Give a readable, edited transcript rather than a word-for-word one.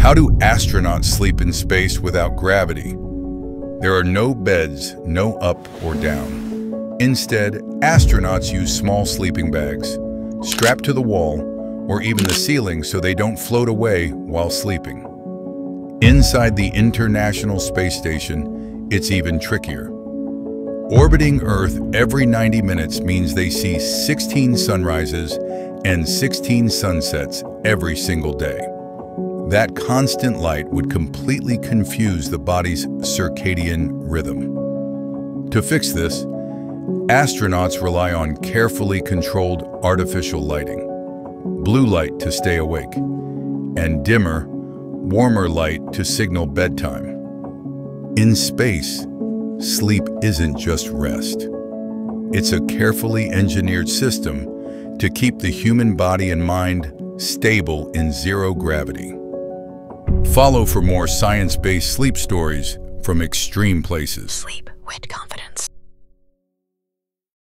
How do astronauts sleep in space without gravity? There are no beds, no up or down. Instead, astronauts use small sleeping bags, strapped to the wall or even the ceiling so they don't float away while sleeping. Inside the International Space Station, it's even trickier. Orbiting Earth every 90 minutes means they see 16 sunrises and 16 sunsets every single day. That constant light would completely confuse the body's circadian rhythm. To fix this, astronauts rely on carefully controlled artificial lighting, blue light to stay awake, and dimmer, warmer light to signal bedtime. In space, sleep isn't just rest. It's a carefully engineered system to keep the human body and mind stable in zero gravity. Follow for more science-based sleep stories from extreme places. Sleep with confidence.